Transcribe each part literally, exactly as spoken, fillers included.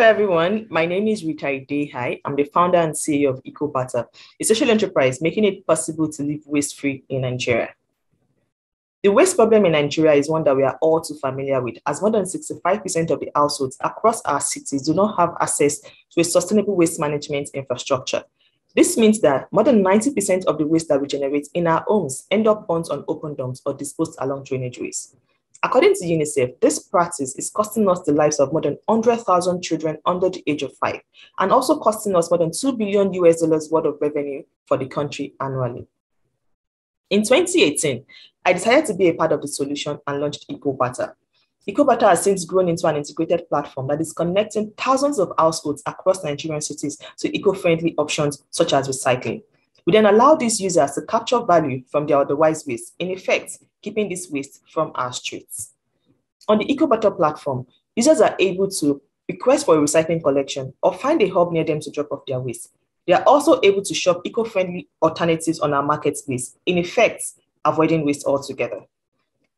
Hello, everyone. My name is Rita Idehai. I'm the founder and C E O of Ecobarter, a social enterprise making it possible to live waste-free in Nigeria. The waste problem in Nigeria is one that we are all too familiar with, as more than sixty-five percent of the households across our cities do not have access to a sustainable waste management infrastructure. This means that more than ninety percent of the waste that we generate in our homes end up burnt on open dumps or disposed along drainage ways. According to UNICEF, this practice is costing us the lives of more than one hundred thousand children under the age of five, and also costing us more than two billion U S dollars worth of revenue for the country annually. In twenty eighteen, I decided to be a part of the solution and launched Ecobarter. Ecobarter has since grown into an integrated platform that is connecting thousands of households across Nigerian cities to eco-friendly options such as recycling. We then allow these users to capture value from their otherwise waste, in effect, keeping this waste from our streets. On the Ecobarter platform, users are able to request for a recycling collection or find a hub near them to drop off their waste. They are also able to shop eco-friendly alternatives on our marketplace, in effect, avoiding waste altogether.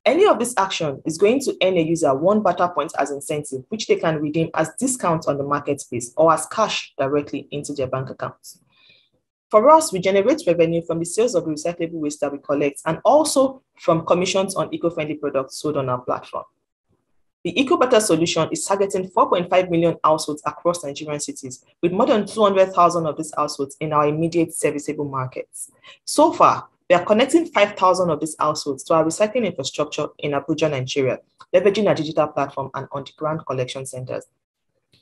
Any of this action is going to earn a user one barter point as incentive, which they can redeem as discounts on the marketplace or as cash directly into their bank accounts. For us, we generate revenue from the sales of recyclable waste that we collect and also from commissions on eco-friendly products sold on our platform. The Ecobarter solution is targeting four point five million households across Nigerian cities, with more than two hundred thousand of these households in our immediate serviceable markets. So far, we are connecting five thousand of these households to our recycling infrastructure in Abuja, Nigeria, leveraging our digital platform and on-the-ground collection centers.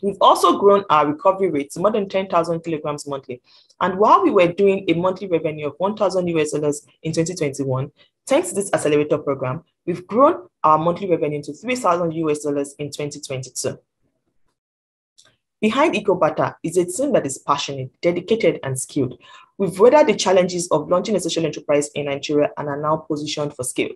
We've also grown our recovery rate to more than ten thousand kilograms monthly. And while we were doing a monthly revenue of one thousand U S dollars in twenty twenty-one, thanks to this accelerator program, we've grown our monthly revenue to three thousand U S dollars in twenty twenty-two. Behind Ecobarter is a team that is passionate, dedicated, and skilled. We've weathered the challenges of launching a social enterprise in Nigeria and are now positioned for scale.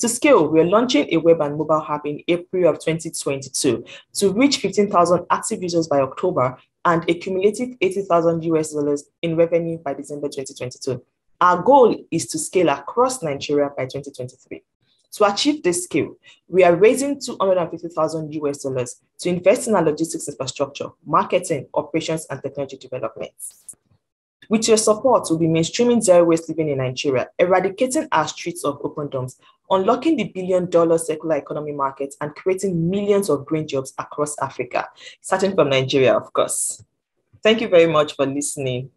To scale, we are launching a web and mobile app in April of twenty twenty-two to reach fifteen thousand active users by October and a cumulative eighty thousand U S dollars in revenue by December twenty twenty-two. Our goal is to scale across Nigeria by twenty twenty-three. To achieve this scale, we are raising two hundred fifty thousand U S dollars to invest in our logistics infrastructure, marketing, operations, and technology development. With your support, we'll be mainstreaming zero waste living in Nigeria, eradicating our streets of open dumps, unlocking the billion-dollar circular economy market, and creating millions of green jobs across Africa, starting from Nigeria, of course. Thank you very much for listening.